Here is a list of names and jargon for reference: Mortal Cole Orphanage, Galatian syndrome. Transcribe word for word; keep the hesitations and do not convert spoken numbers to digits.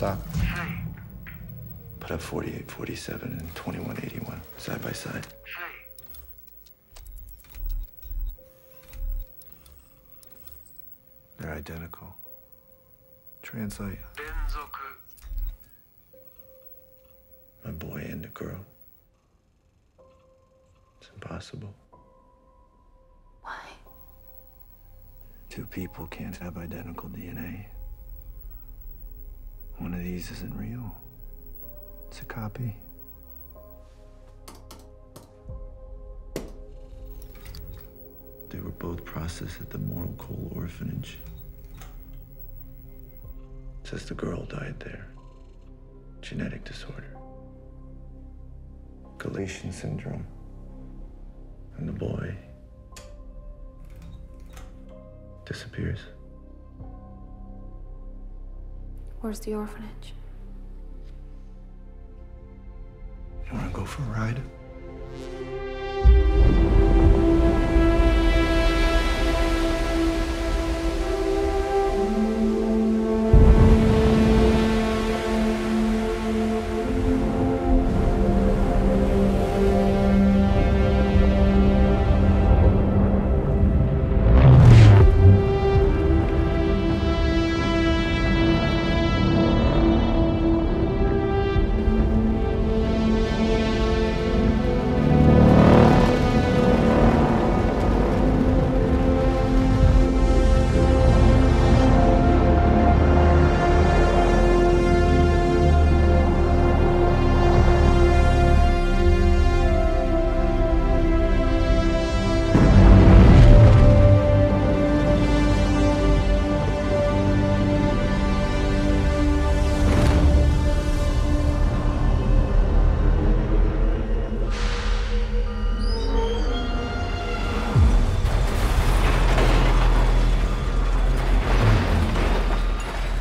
stock. Put up forty-eight, forty-seven, and twenty-one eighty-one, side by side. They're identical. Translate. My boy and the girl. It's impossible. Why? Two people can't have identical D N A. One of these isn't real. It's a copy. They were both processed at the Mortal Cole Orphanage. It says the girl died there. Genetic disorder. Galatian syndrome. And the boy disappears. Where's the orphanage? You wanna go for a ride?